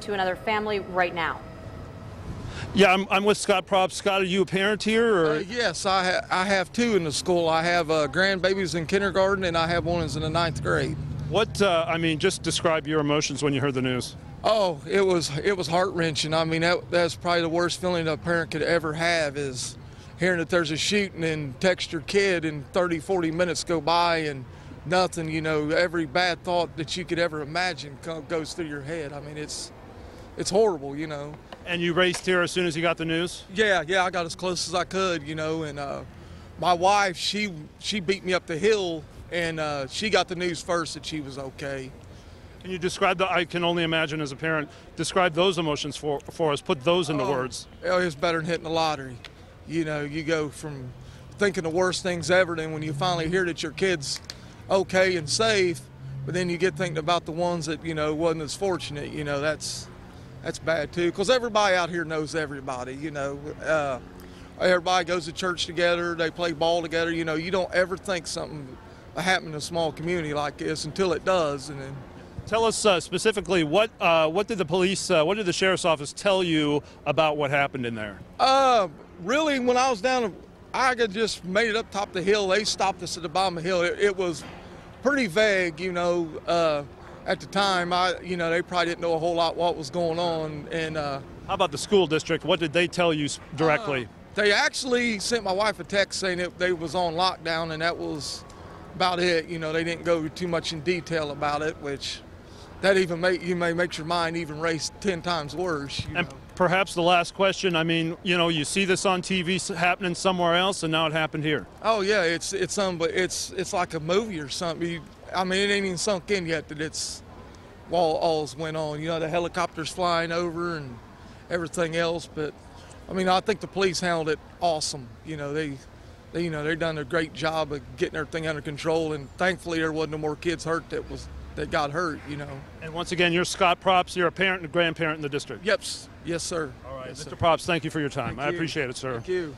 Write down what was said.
To another family right now. Yeah, I'm with Scott Probst. Scott, are you a parent here? Or? Yes, I have two in the school. I have grandbabies in kindergarten, and I have one that's in the 9th grade. What, I mean, just describe your emotions when you heard the news. Oh, it was heart-wrenching. I mean, that's probably the worst feeling a parent could ever have is hearing that there's a shooting and text your kid and 30, 40 minutes go by and nothing, you know, every bad thought that you could ever imagine goes through your head. I mean, it's horrible, you know. And you raced here as soon as you got the news? Yeah, I got as close as I could, you know, and my wife, she beat me up the hill, and she got the news first that she was okay. Can you describe the, I can only imagine as a parent, describe those emotions for us, put those into words. It's better than hitting the lottery. You know, you go from thinking the worst things ever, then when you finally hear that your kid's okay and safe, but then you get thinking about the ones that, you know, wasn't as fortunate, you know, that's bad too, because everybody out here knows everybody, you know. Everybody goes to church together, they play ball together, you know. You don't ever think something happened in a small community like this until it does. And then tell us specifically what did the police, what did the sheriff's office tell you about what happened in there? Really, when I was down, I just made it up top the hill. They stopped us at the bottom of the hill. It was pretty vague, you know. At the time, you know, they probably didn't know a whole lot what was going on. And how about the school district? What did they tell you directly? They actually sent my wife a text saying that they was on lockdown, and that was about it. You know, they didn't go too much in detail about it, which that even may make your mind even race 10 times worse. You know. Perhaps the last question, I mean, you know, you see this on TV happening somewhere else, and now it happened here. Oh, yeah, it's like a movie or something. I mean, it ain't even sunk in yet that it's all's went on. You know, the helicopters flying over and everything else. But, I mean, I think the police handled it awesome. You know, they've done a great job of getting everything under control, and thankfully there wasn't no more kids hurt that got hurt, you know. And once again, you're Scott Probst. You're a parent and a grandparent in the district. Yes, sir. All right, yes, Mr. Probst, thank you for your time. I appreciate it, sir. Thank you.